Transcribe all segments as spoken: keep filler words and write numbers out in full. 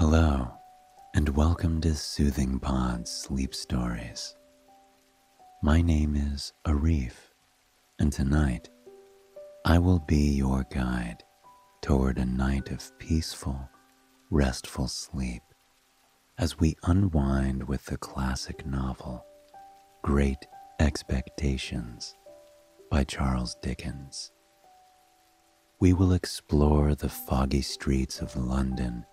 Hello, and welcome to Soothing Pod's Sleep Stories. My name is Arif, and tonight I will be your guide toward a night of peaceful, restful sleep as we unwind with the classic novel, Great Expectations by Charles Dickens. We will explore the foggy streets of London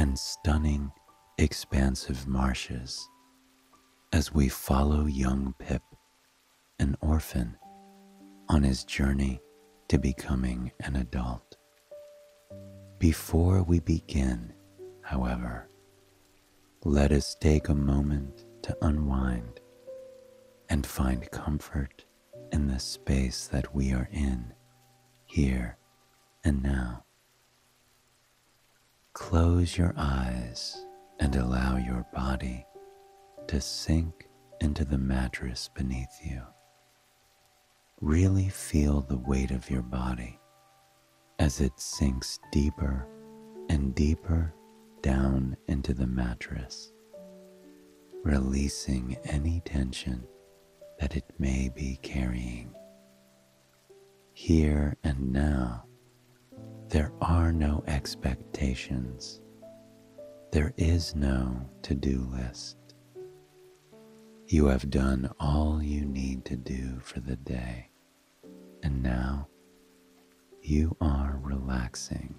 and stunning, expansive marshes as we follow young Pip, an orphan, on his journey to becoming an adult. Before we begin, however, let us take a moment to unwind and find comfort in the space that we are in, here and now. Close your eyes and allow your body to sink into the mattress beneath you. Really feel the weight of your body as it sinks deeper and deeper down into the mattress, releasing any tension that it may be carrying. Here and now, there are no expectations. There is no to-do list. You have done all you need to do for the day, and now you are relaxing.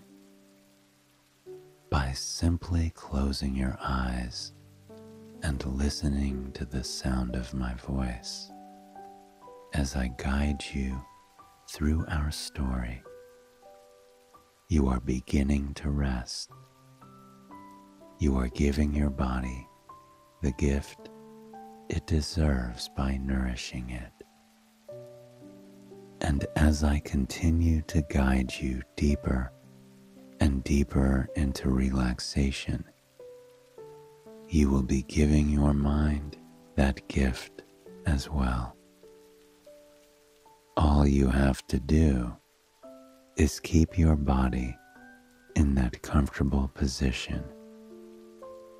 By simply closing your eyes and listening to the sound of my voice as I guide you through our story, you are beginning to rest. You are giving your body the gift it deserves by nourishing it. And as I continue to guide you deeper and deeper into relaxation, you will be giving your mind that gift as well. All you have to do is keep your body in that comfortable position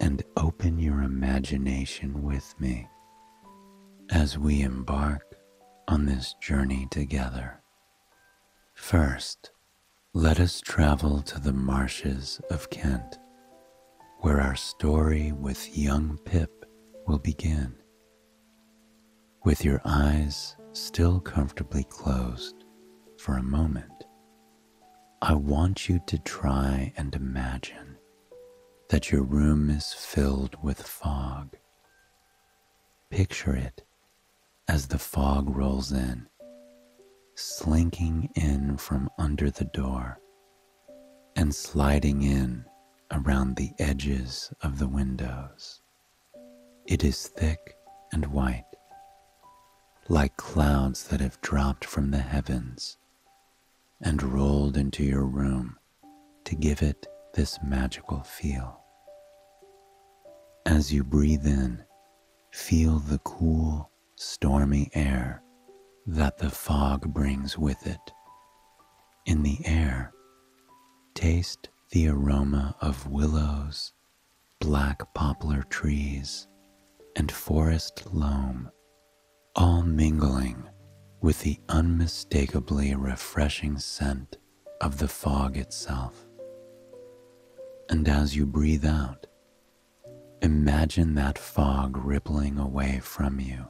and open your imagination with me as we embark on this journey together. First, let us travel to the marshes of Kent, where our story with young Pip will begin. With your eyes still comfortably closed for a moment, I want you to try and imagine that your room is filled with fog. Picture it as the fog rolls in, slinking in from under the door and sliding in around the edges of the windows. It is thick and white, like clouds that have dropped from the heavens and rolled into your room to give it this magical feel. As you breathe in, feel the cool, stormy air that the fog brings with it. In the air, taste the aroma of willows, black poplar trees, and forest loam, all mingling with the unmistakably refreshing scent of the fog itself. And as you breathe out, imagine that fog rippling away from you,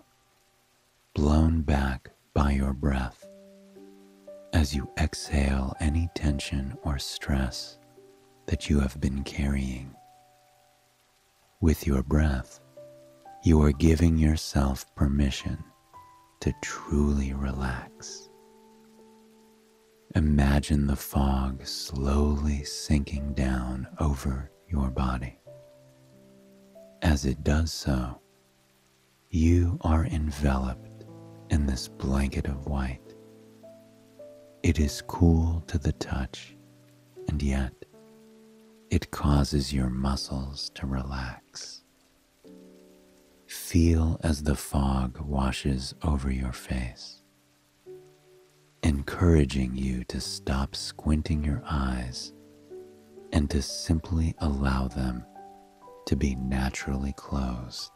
blown back by your breath, as you exhale any tension or stress that you have been carrying. With your breath, you are giving yourself permission to truly relax. Imagine the fog slowly sinking down over your body. As it does so, you are enveloped in this blanket of white. It is cool to the touch, and yet it causes your muscles to relax. Feel as the fog washes over your face, encouraging you to stop squinting your eyes and to simply allow them to be naturally closed.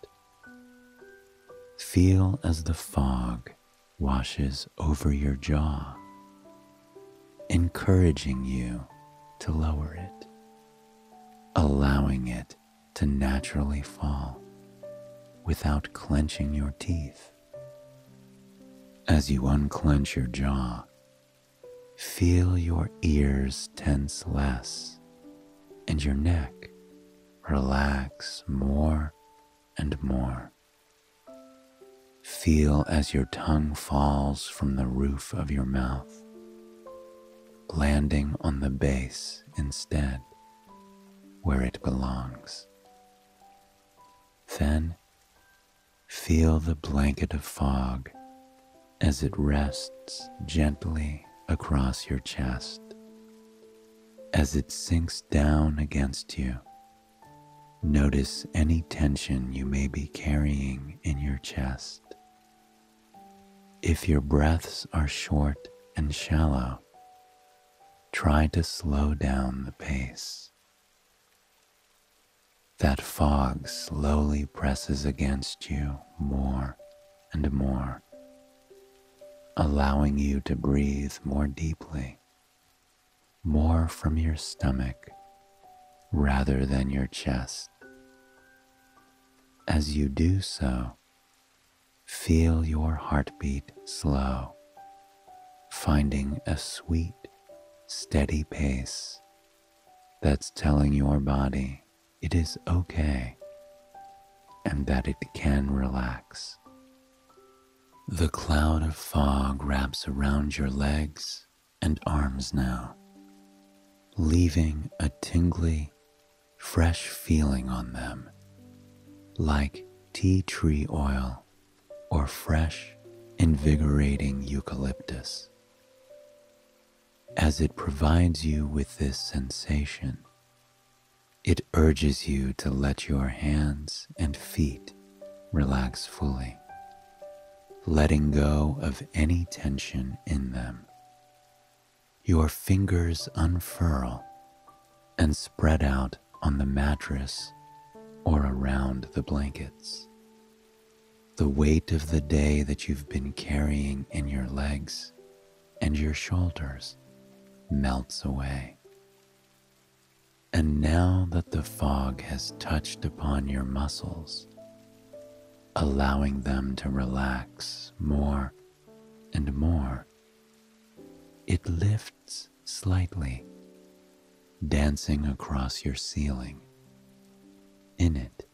Feel as the fog washes over your jaw, encouraging you to lower it, allowing it to naturally fall without clenching your teeth. As you unclench your jaw, feel your ears tense less and your neck relax more and more. Feel as your tongue falls from the roof of your mouth, landing on the base instead, where it belongs. Then, feel the blanket of fog as it rests gently across your chest, as it sinks down against you. Notice any tension you may be carrying in your chest. If your breaths are short and shallow, try to slow down the pace. That fog slowly presses against you more and more, allowing you to breathe more deeply, more from your stomach rather than your chest. As you do so, feel your heartbeat slow, finding a sweet, steady pace that's telling your body it is okay and that it can relax. The cloud of fog wraps around your legs and arms now, leaving a tingly, fresh feeling on them, like tea tree oil or fresh, invigorating eucalyptus. As it provides you with this sensation, it urges you to let your hands and feet relax fully, letting go of any tension in them. Your fingers unfurl and spread out on the mattress or around the blankets. The weight of the day that you've been carrying in your legs and your shoulders melts away. And now that the fog has touched upon your muscles, allowing them to relax more and more, it lifts slightly, dancing across your ceiling. In it,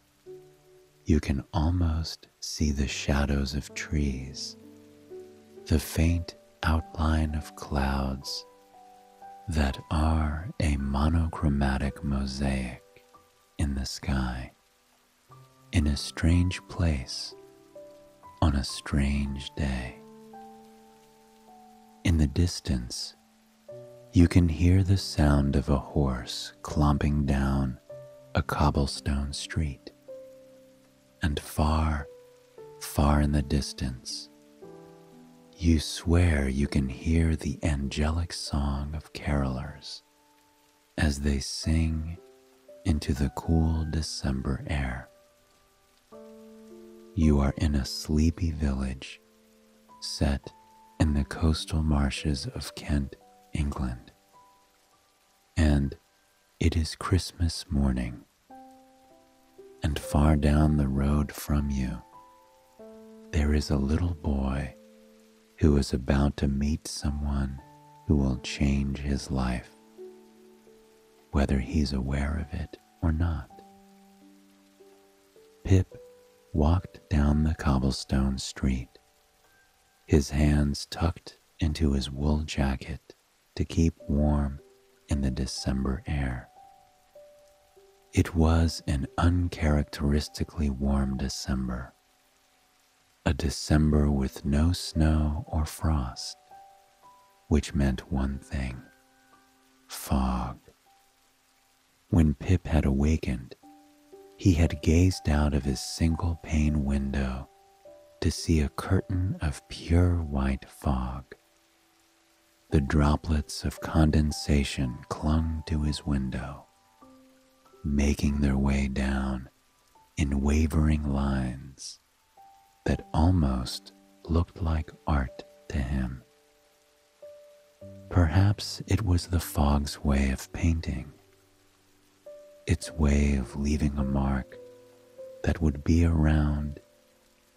you can almost see the shadows of trees, the faint outline of clouds that are a monochromatic mosaic in the sky, in a strange place, on a strange day. In the distance, you can hear the sound of a horse clomping down a cobblestone street, and far, far in the distance, you swear you can hear the angelic song of carolers as they sing into the cool December air. You are in a sleepy village set in the coastal marshes of Kent, England, and it is Christmas morning, and far down the road from you, there is a little boy who is about to meet someone who will change his life, whether he's aware of it or not. Pip walked down the cobblestone street, his hands tucked into his wool jacket to keep warm in the December air. It was an uncharacteristically warm December, a December with no snow or frost, which meant one thing: fog. When Pip had awakened, he had gazed out of his single pane window to see a curtain of pure white fog. The droplets of condensation clung to his window, making their way down in wavering lines that almost looked like art to him. Perhaps it was the fog's way of painting, its way of leaving a mark that would be around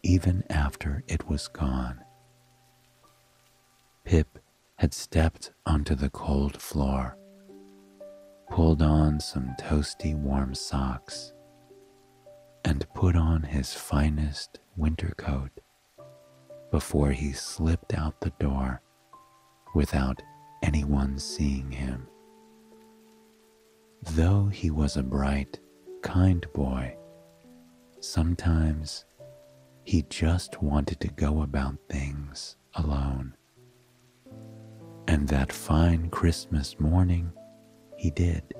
even after it was gone. Pip had stepped onto the cold floor, pulled on some toasty warm socks, and put on his finest winter coat before he slipped out the door without anyone seeing him. Though he was a bright, kind boy, sometimes he just wanted to go about things alone. And that fine Christmas morning, he did.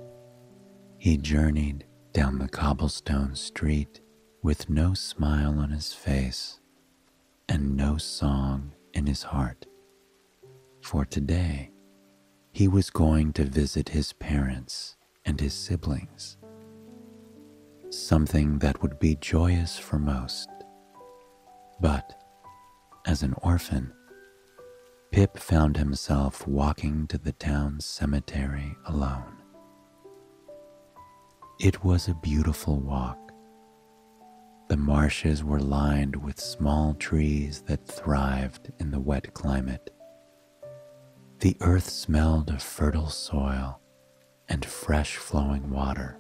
He journeyed down the cobblestone street with no smile on his face and no song in his heart. For today, he was going to visit his parents and his siblings, something that would be joyous for most. But, as an orphan, Pip found himself walking to the town cemetery alone. It was a beautiful walk. The marshes were lined with small trees that thrived in the wet climate. The earth smelled of fertile soil and fresh flowing water,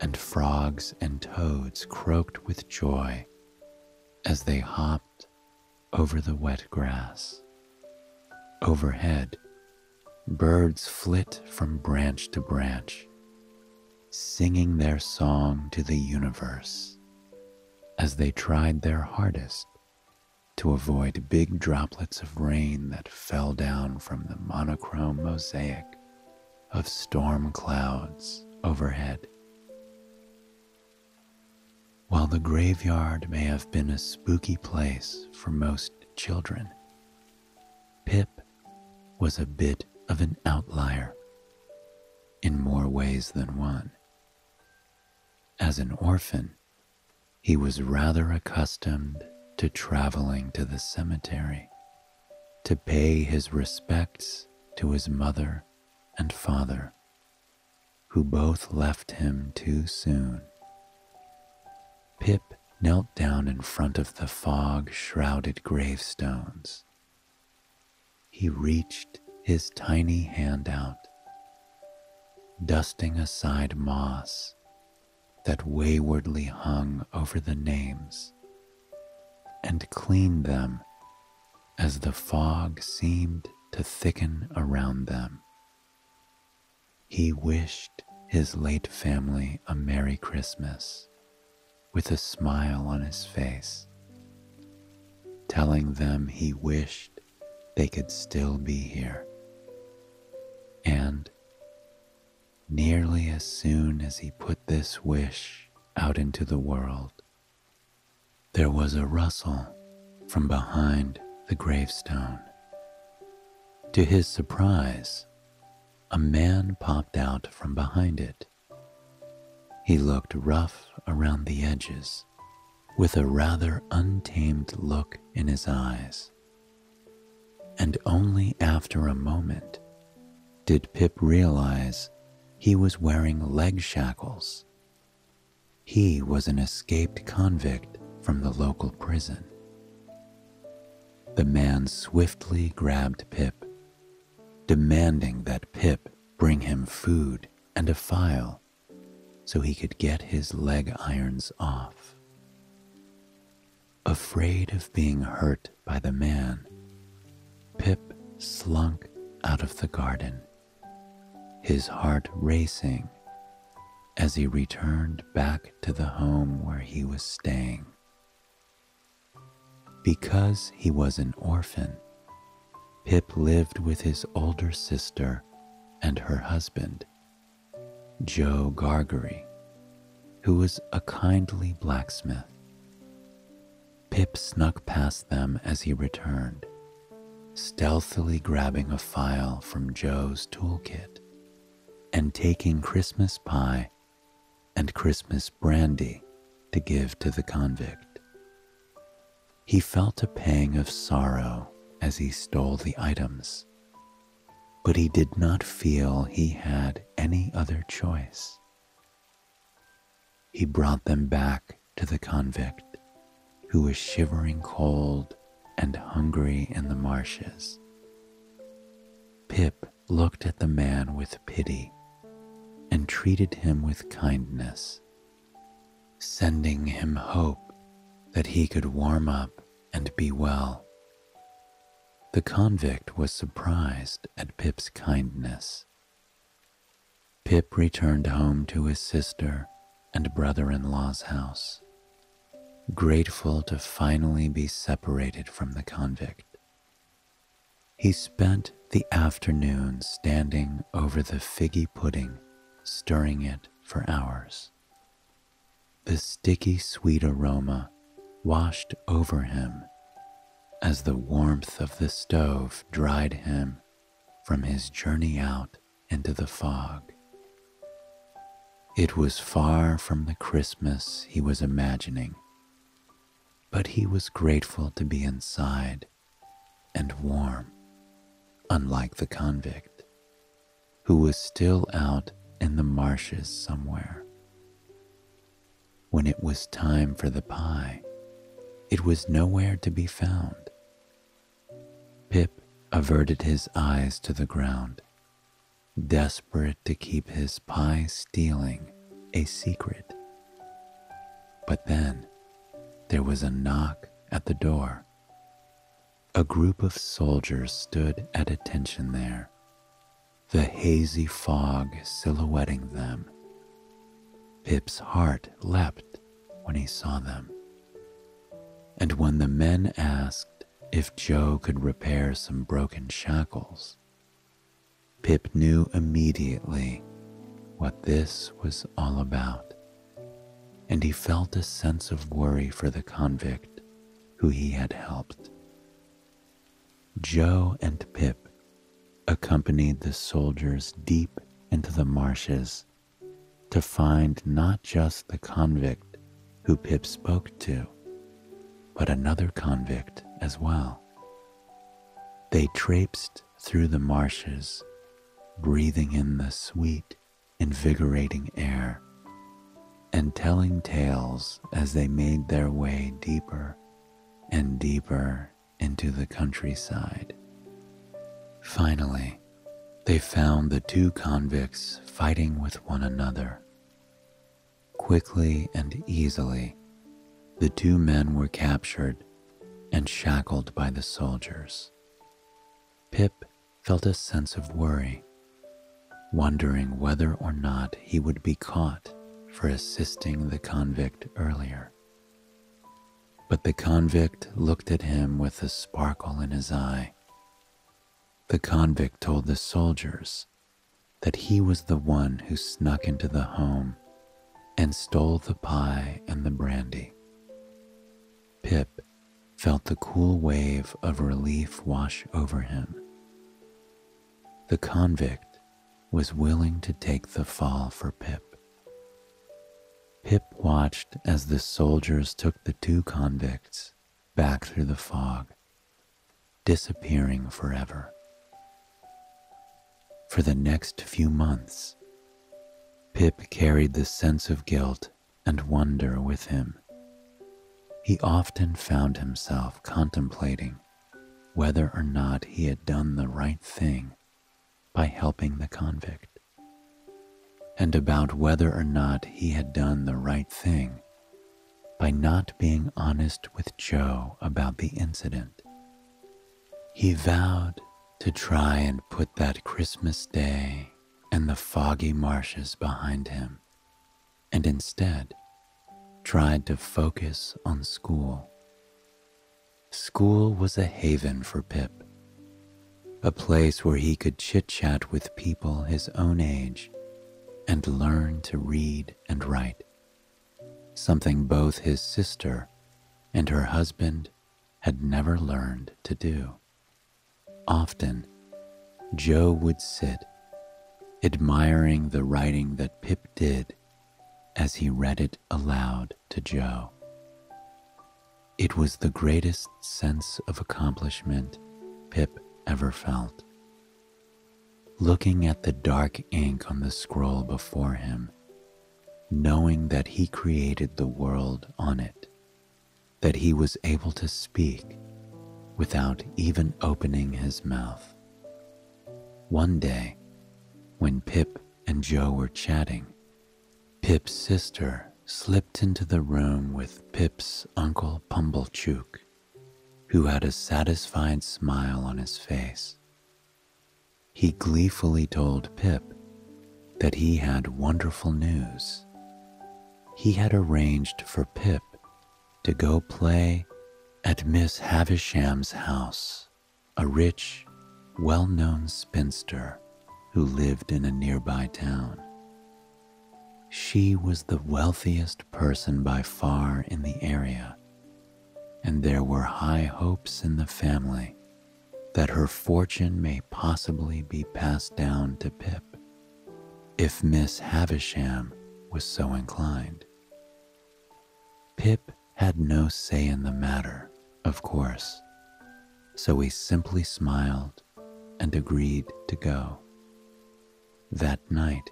and frogs and toads croaked with joy as they hopped over the wet grass. Overhead, birds flit from branch to branch, singing their song to the universe as they tried their hardest to avoid big droplets of rain that fell down from the monochrome mosaic of storm clouds overhead. While the graveyard may have been a spooky place for most children, Pip was a bit of an outlier in more ways than one. As an orphan, he was rather accustomed to traveling to the cemetery to pay his respects to his mother and father, who both left him too soon. Pip knelt down in front of the fog-shrouded gravestones. He reached his tiny hand out, dusting aside moss that waywardly hung over the names, and cleaned them as the fog seemed to thicken around them. He wished his late family a Merry Christmas with a smile on his face, telling them he wished they could still be here. And nearly as soon as he put this wish out into the world, there was a rustle from behind the gravestone. To his surprise, a man popped out from behind it. He looked rough around the edges, with a rather untamed look in his eyes. And only after a moment did Pip realize he was wearing leg shackles. He was an escaped convict from the local prison. The man swiftly grabbed Pip, demanding that Pip bring him food and a file so he could get his leg irons off. Afraid of being hurt by the man, Pip slunk out of the garden, his heart racing as he returned back to the home where he was staying. Because he was an orphan, Pip lived with his older sister and her husband, Joe Gargery, who was a kindly blacksmith. Pip snuck past them as he returned, stealthily grabbing a file from Joe's toolkit and taking Christmas pie and Christmas brandy to give to the convict. He felt a pang of sorrow as he stole the items, but he did not feel he had any other choice. He brought them back to the convict, who was shivering cold and hungry in the marshes. Pip looked at the man with pity and treated him with kindness, sending him hope that he could warm up and be well. The convict was surprised at Pip's kindness. Pip returned home to his sister and brother-in-law's house, grateful to finally be separated from the convict. He spent the afternoon standing over the figgy pudding, stirring it for hours. The sticky sweet aroma washed over him as the warmth of the stove dried him from his journey out into the fog. It was far from the Christmas he was imagining, but he was grateful to be inside and warm, unlike the convict, who was still out in the marshes somewhere. When it was time for the pie, it was nowhere to be found. Pip averted his eyes to the ground, desperate to keep his pie stealing a secret. But then, there was a knock at the door. A group of soldiers stood at attention there, the hazy fog silhouetting them. Pip's heart leapt when he saw them. And when the men asked if Joe could repair some broken shackles, Pip knew immediately what this was all about, and he felt a sense of worry for the convict who he had helped. Joe and Pip accompanied the soldiers deep into the marshes to find not just the convict who Pip spoke to, but another convict as well. They traipsed through the marshes, breathing in the sweet, invigorating air, and telling tales as they made their way deeper and deeper into the countryside. Finally, they found the two convicts fighting with one another. Quickly and easily, the two men were captured and shackled by the soldiers. Pip felt a sense of worry, wondering whether or not he would be caught for assisting the convict earlier. But the convict looked at him with a sparkle in his eye. The convict told the soldiers that he was the one who snuck into the home and stole the pie and the brandy. Pip felt the cool wave of relief wash over him. The convict was willing to take the fall for Pip. Pip watched as the soldiers took the two convicts back through the fog, disappearing forever. For the next few months, Pip carried the sense of guilt and wonder with him. He often found himself contemplating whether or not he had done the right thing by helping the convict, and about whether or not he had done the right thing by not being honest with Joe about the incident. He vowed to try and put that Christmas day and the foggy marshes behind him, and instead tried to focus on school. School was a haven for Pip, a place where he could chit-chat with people his own age and learn to read and write, something both his sister and her husband had never learned to do. Often, Joe would sit, admiring the writing that Pip did as he read it aloud to Joe. It was the greatest sense of accomplishment Pip ever felt. Looking at the dark ink on the scroll before him, knowing that he created the world on it, that he was able to speak without even opening his mouth. One day, when Pip and Joe were chatting, Pip's sister slipped into the room with Pip's uncle Pumblechook, who had a satisfied smile on his face. He gleefully told Pip that he had wonderful news. He had arranged for Pip to go play at Miss Havisham's house, a rich, well-known spinster who lived in a nearby town. She was the wealthiest person by far in the area, and there were high hopes in the family that her fortune may possibly be passed down to Pip, if Miss Havisham was so inclined. Pip had no say in the matter, of course, so he simply smiled and agreed to go. That night,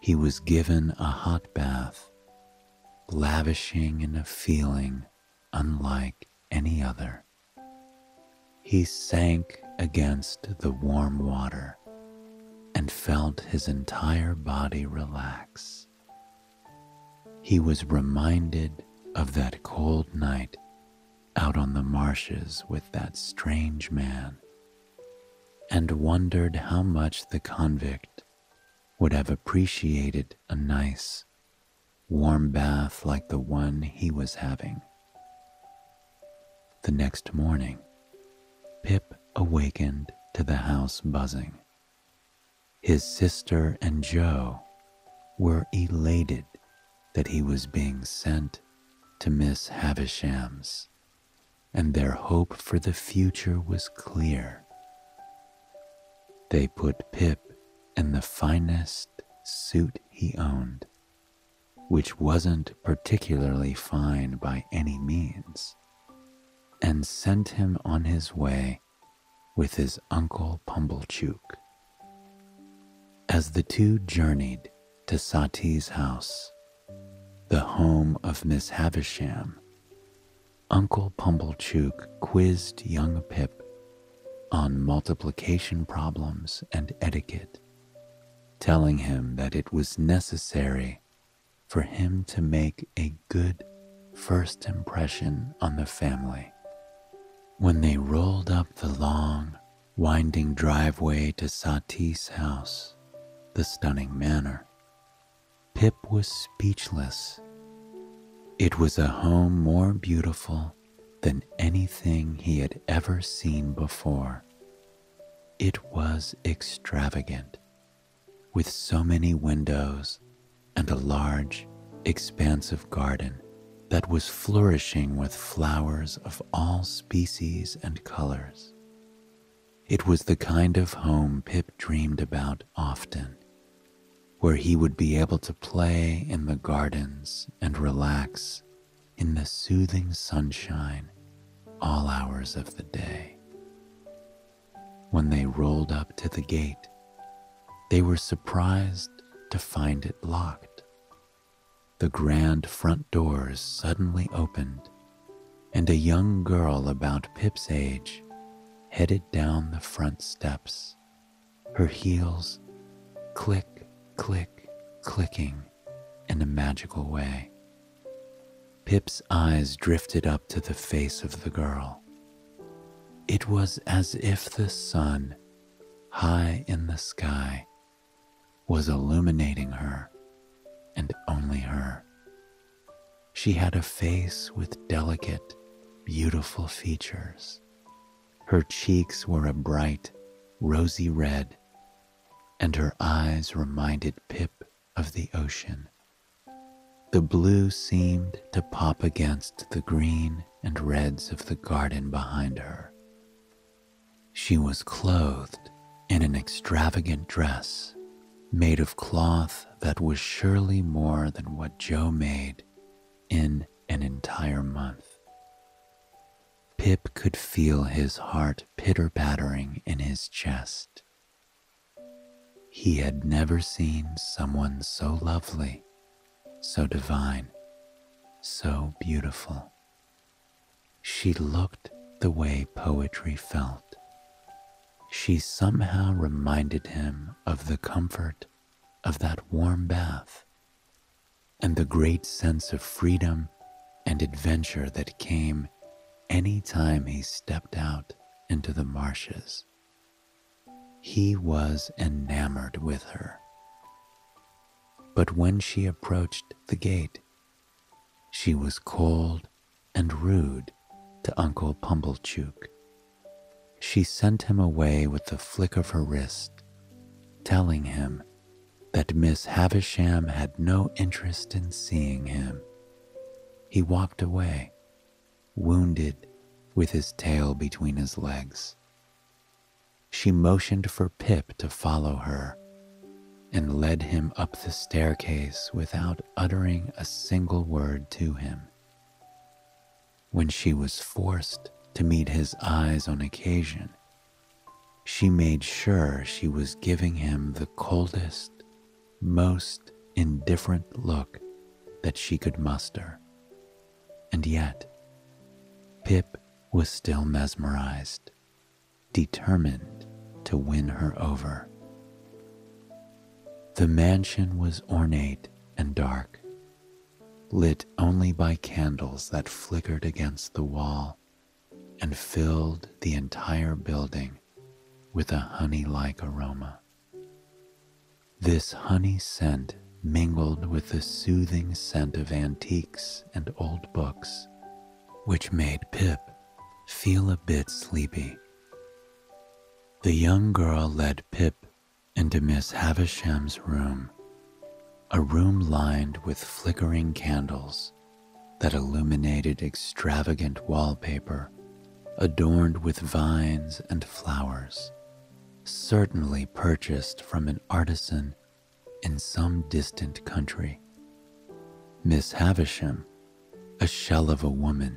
he was given a hot bath, lavishing in a feeling unlike any other. He sank against the warm water and felt his entire body relax. He was reminded of that cold night out on the marshes with that strange man, and wondered how much the convict would have appreciated a nice, warm bath like the one he was having. The next morning, Pip awakened to the house buzzing. His sister and Joe were elated that he was being sent to Miss Havisham's, and their hope for the future was clear. They put Pip in the finest suit he owned, which wasn't particularly fine by any means, and sent him on his way with his uncle Pumblechook. As the two journeyed to Satis House, the home of Miss Havisham, Uncle Pumblechook quizzed young Pip on multiplication problems and etiquette, telling him that it was necessary for him to make a good first impression on the family. When they rolled up the long, winding driveway to Satis House, the stunning manor, Pip was speechless. It was a home more beautiful than anything he had ever seen before. It was extravagant, with so many windows and a large, expansive garden that was flourishing with flowers of all species and colors. It was the kind of home Pip dreamed about often, where he would be able to play in the gardens and relax in the soothing sunshine all hours of the day. When they rolled up to the gate, they were surprised to find it locked. The grand front doors suddenly opened, and a young girl about Pip's age headed down the front steps, her heels click, click, clicking in a magical way. Pip's eyes drifted up to the face of the girl. It was as if the sun, high in the sky, was illuminating her, and only her. She had a face with delicate, beautiful features. Her cheeks were a bright, rosy red, and her eyes reminded Pip of the ocean. The blue seemed to pop against the green and reds of the garden behind her. She was clothed in an extravagant dress made of cloth that was surely more than what Joe made in an entire month. Pip could feel his heart pitter-pattering in his chest. He had never seen someone so lovely, so divine, so beautiful. She looked the way poetry felt. She somehow reminded him of the comfort of that warm bath and the great sense of freedom and adventure that came any time he stepped out into the marshes. He was enamored with her. But when she approached the gate, she was cold and rude to Uncle Pumblechook. She sent him away with a flick of her wrist, telling him that Miss Havisham had no interest in seeing him. He walked away, wounded, with his tail between his legs. She motioned for Pip to follow her and led him up the staircase without uttering a single word to him. When she was forced to meet his eyes on occasion, she made sure she was giving him the coldest, most indifferent look that she could muster. And yet, Pip was still mesmerized, determined to win her over. The mansion was ornate and dark, lit only by candles that flickered against the wall and filled the entire building with a honey-like aroma. This honey scent mingled with the soothing scent of antiques and old books, which made Pip feel a bit sleepy. The young girl led Pip into Miss Havisham's room, a room lined with flickering candles that illuminated extravagant wallpaper adorned with vines and flowers, certainly purchased from an artisan in some distant country. Miss Havisham, a shell of a woman,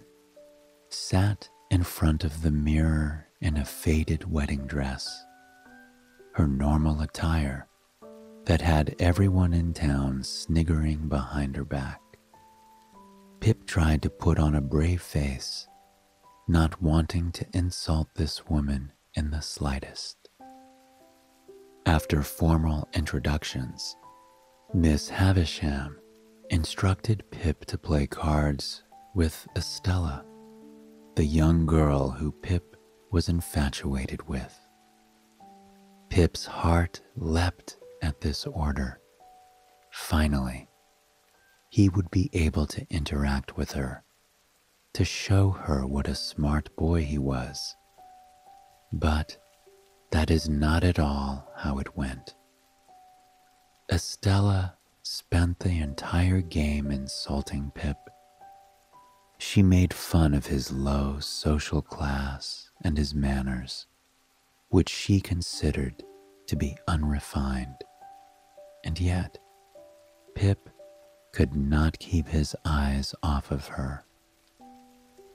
sat in front of the mirror in a faded wedding dress, her normal attire that had everyone in town sniggering behind her back. Pip tried to put on a brave face, not wanting to insult this woman in the slightest. After formal introductions, Miss Havisham instructed Pip to play cards with Estella, the young girl who Pip was infatuated with. Pip's heart leapt at this order. Finally, he would be able to interact with her, to show her what a smart boy he was. But that is not at all how it went. Estella spent the entire game insulting Pip. She made fun of his low social class and his manners, which she considered to be unrefined. And yet, Pip could not keep his eyes off of her.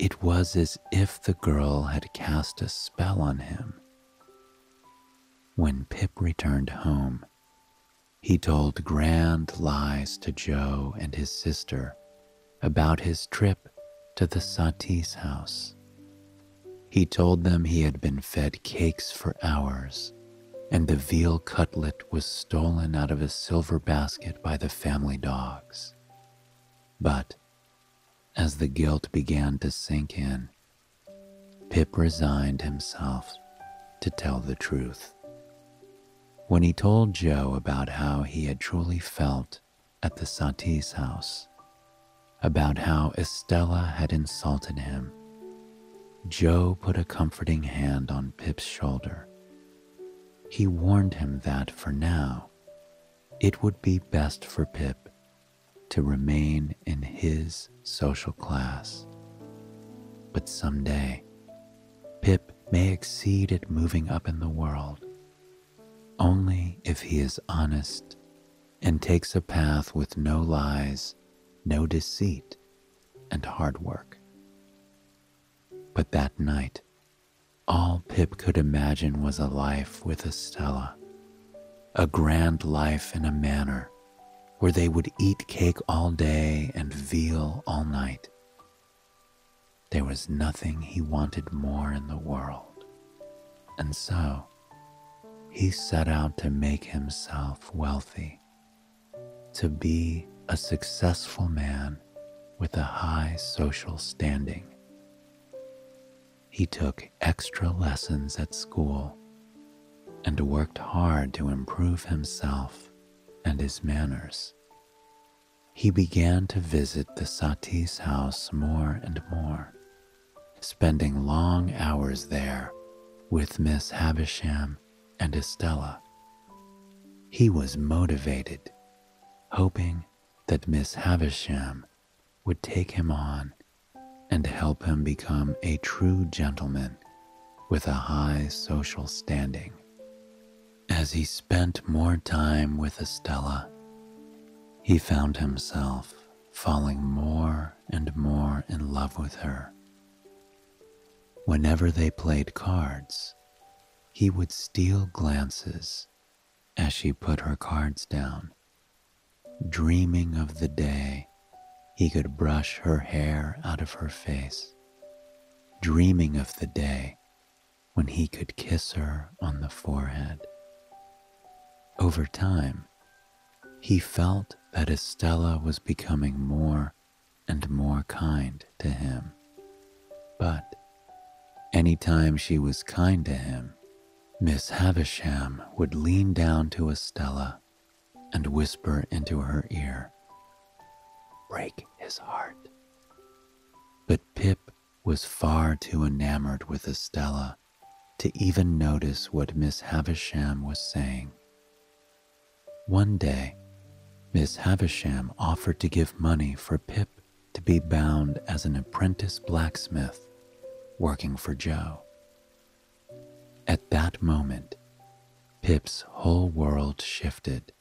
It was as if the girl had cast a spell on him. When Pip returned home, he told grand lies to Joe and his sister about his trip to the Satis house. He told them he had been fed cakes for hours, and the veal cutlet was stolen out of a silver basket by the family dogs. But as the guilt began to sink in, Pip resigned himself to tell the truth. When he told Joe about how he had truly felt at the Satis house, about how Estella had insulted him, Joe put a comforting hand on Pip's shoulder. He warned him that for now, it would be best for Pip to remain in his social class. But someday, Pip may exceed at moving up in the world, Only if he is honest and takes a path with no lies, no deceit, and hard work. But that night, all Pip could imagine was a life with Estella, a grand life in a manor where they would eat cake all day and veal all night. There was nothing he wanted more in the world, and so he set out to make himself wealthy, to be a successful man with a high social standing. He took extra lessons at school and worked hard to improve himself and his manners. He began to visit the Satis house more and more, spending long hours there with Miss Havisham and Estella. He was motivated, hoping that Miss Havisham would take him on and help him become a true gentleman with a high social standing. As he spent more time with Estella, he found himself falling more and more in love with her. Whenever they played cards, he would steal glances as she put her cards down, dreaming of the day he could brush her hair out of her face, dreaming of the day when he could kiss her on the forehead. Over time, he felt that Estella was becoming more and more kind to him. But any time she was kind to him, Miss Havisham would lean down to Estella and whisper into her ear, "Break his heart." But Pip was far too enamored with Estella to even notice what Miss Havisham was saying. One day, Miss Havisham offered to give money for Pip to be bound as an apprentice blacksmith working for Joe. At that moment, Pip's whole world shifted.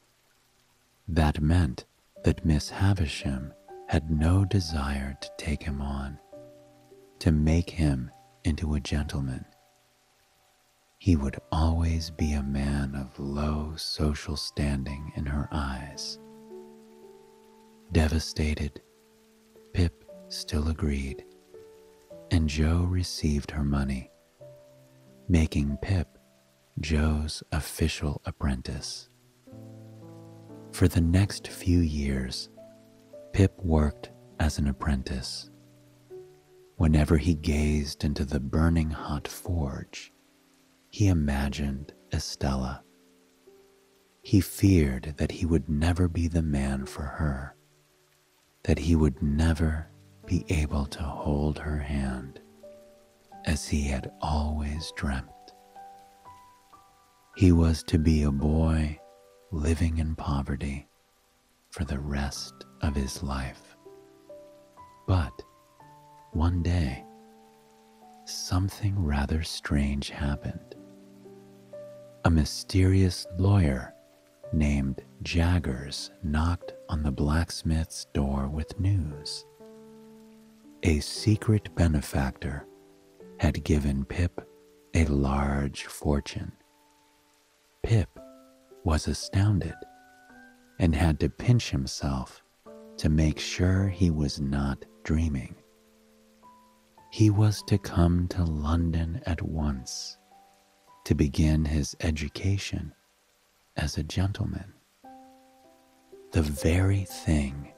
That meant that Miss Havisham had no desire to take him on, to make him into a gentleman. He would always be a man of low social standing in her eyes. Devastated, Pip still agreed, and Joe received her money, making Pip Joe's official apprentice. For the next few years, Pip worked as an apprentice. Whenever he gazed into the burning hot forge, he imagined Estella. He feared that he would never be the man for her, that he would never be able to hold her hand as he had always dreamt. He was to be a boy living in poverty for the rest of his life. But one day, something rather strange happened. A mysterious lawyer named Jaggers knocked on the blacksmith's door with news. A secret benefactor had given Pip a large fortune. Pip was astounded and had to pinch himself to make sure he was not dreaming. He was to come to London at once to begin his education as a gentleman. The very thing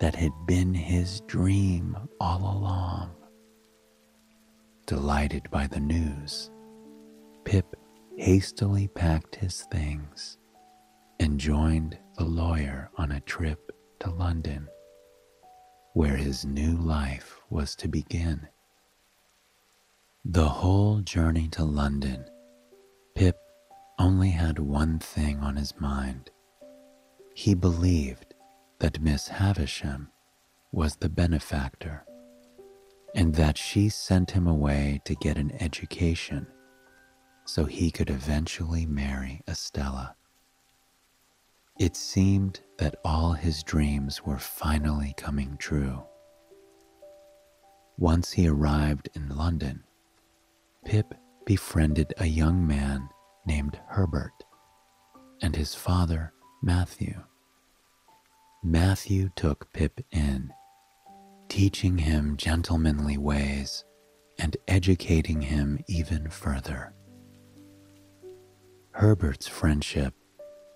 that had been his dream all along. Delighted by the news, Pip hastily packed his things and joined the lawyer on a trip to London, where his new life was to begin. The whole journey to London, Pip only had one thing on his mind. He believed that Miss Havisham was the benefactor, and that she sent him away to get an education so he could eventually marry Estella. It seemed that all his dreams were finally coming true. Once he arrived in London, Pip befriended a young man named Herbert and his father, Matthew. Matthew took Pip in, teaching him gentlemanly ways and educating him even further. Herbert's friendship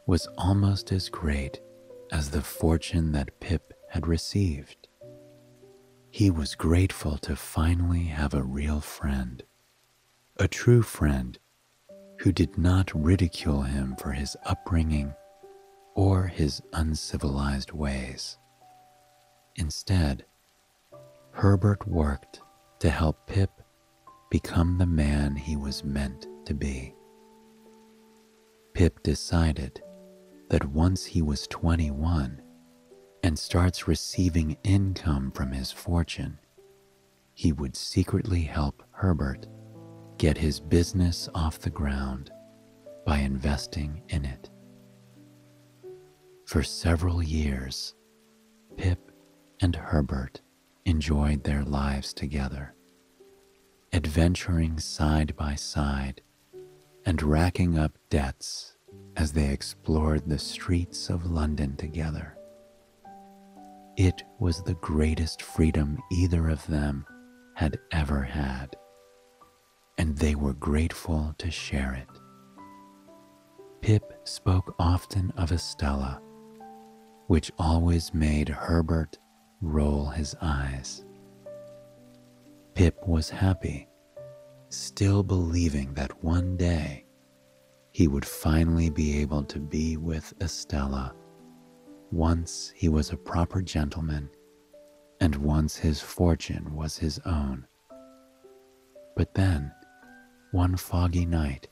was almost as great as the fortune that Pip had received. He was grateful to finally have a real friend, a true friend who did not ridicule him for his upbringing or his uncivilized ways. Instead, Herbert worked to help Pip become the man he was meant to be. Pip decided that once he was twenty-one and starts receiving income from his fortune, he would secretly help Herbert get his business off the ground by investing in it. For several years, Pip and Herbert enjoyed their lives together, adventuring side by side and racking up debts as they explored the streets of London together. It was the greatest freedom either of them had ever had, and they were grateful to share it. Pip spoke often of Estella, which always made Herbert roll his eyes. Pip was happy, still believing that one day he would finally be able to be with Estella once he was a proper gentleman and once his fortune was his own. But then, one foggy night,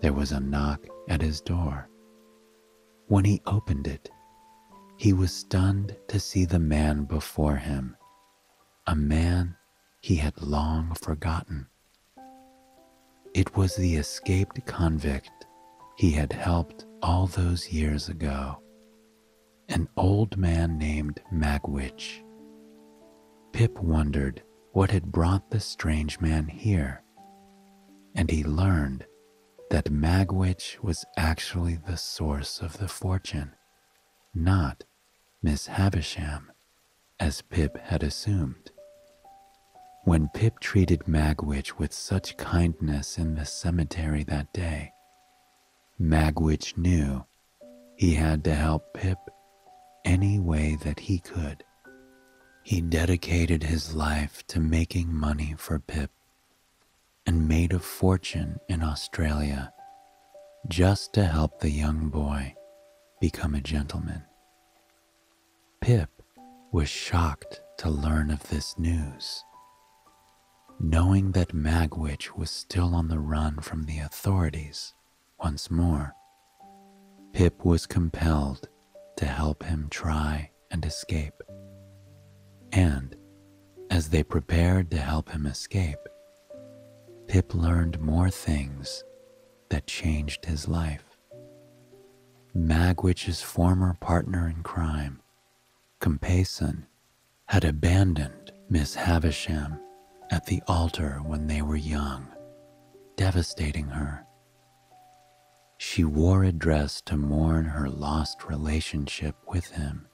there was a knock at his door. When he opened it, he was stunned to see the man before him, a man he had long forgotten. It was the escaped convict he had helped all those years ago, an old man named Magwitch. Pip wondered what had brought the strange man here, and he learned that Magwitch was actually the source of the fortune, not Miss Havisham, as Pip had assumed. When Pip treated Magwitch with such kindness in the cemetery that day, Magwitch knew he had to help Pip any way that he could. He dedicated his life to making money for Pip and made a fortune in Australia just to help the young boy become a gentleman. Pip was shocked to learn of this news. Knowing that Magwitch was still on the run from the authorities once more, Pip was compelled to help him try and escape. And as they prepared to help him escape, Pip learned more things that changed his life. Magwitch's former partner in crime, Compeyson, had abandoned Miss Havisham at the altar when they were young, devastating her. She wore a dress to mourn her lost relationship with him.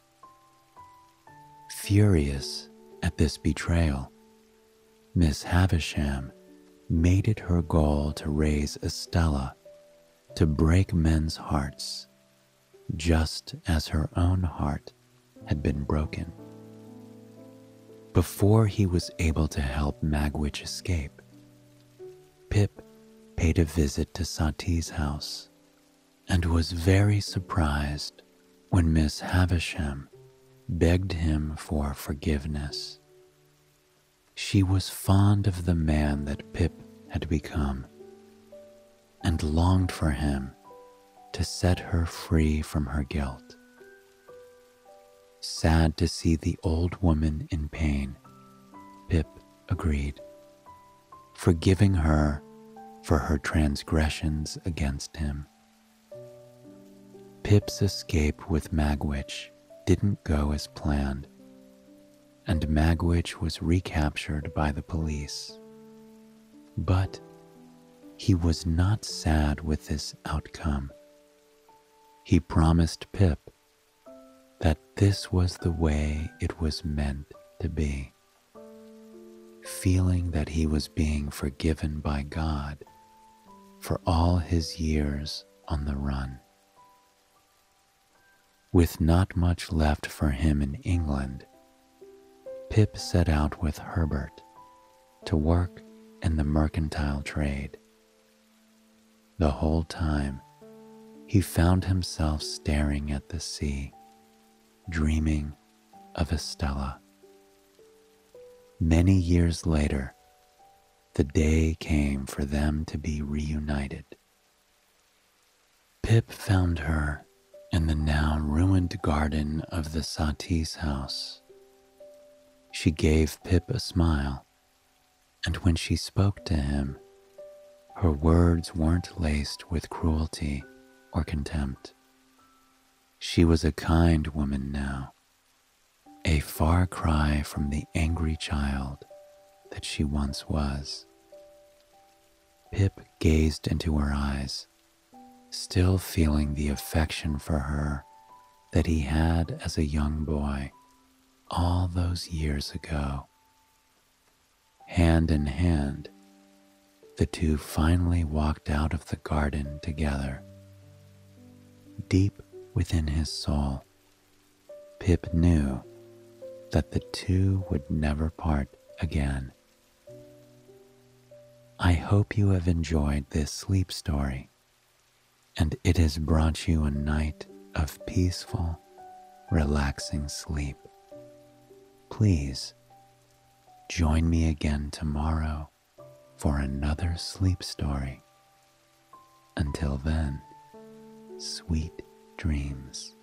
Furious at this betrayal, Miss Havisham made it her goal to raise Estella to break men's hearts, just as her own heart had been broken. Before he was able to help Magwitch escape, Pip paid a visit to Satis House and was very surprised when Miss Havisham begged him for forgiveness. She was fond of the man that Pip had become and longed for him to set her free from her guilt. Sad to see the old woman in pain, Pip agreed, forgiving her for her transgressions against him. Pip's escape with Magwitch didn't go as planned, and Magwitch was recaptured by the police. But he was not sad with this outcome. He promised Pip that this was the way it was meant to be. Feeling that he was being forgiven by God for all his years on the run. With not much left for him in England, Pip set out with Herbert to work in the mercantile trade. The whole time, he found himself staring at the sea, dreaming of Estella. Many years later, the day came for them to be reunited. Pip found her in the now ruined garden of the Satis house. She gave Pip a smile, and when she spoke to him, her words weren't laced with cruelty or contempt. She was a kind woman now, a far cry from the angry child that she once was. Pip gazed into her eyes, still feeling the affection for her that he had as a young boy. All those years ago. Hand in hand, the two finally walked out of the garden together. Deep within his soul, Pip knew that the two would never part again. I hope you have enjoyed this sleep story, and it has brought you a night of peaceful, relaxing sleep. Please join me again tomorrow for another sleep story. Until then, sweet dreams.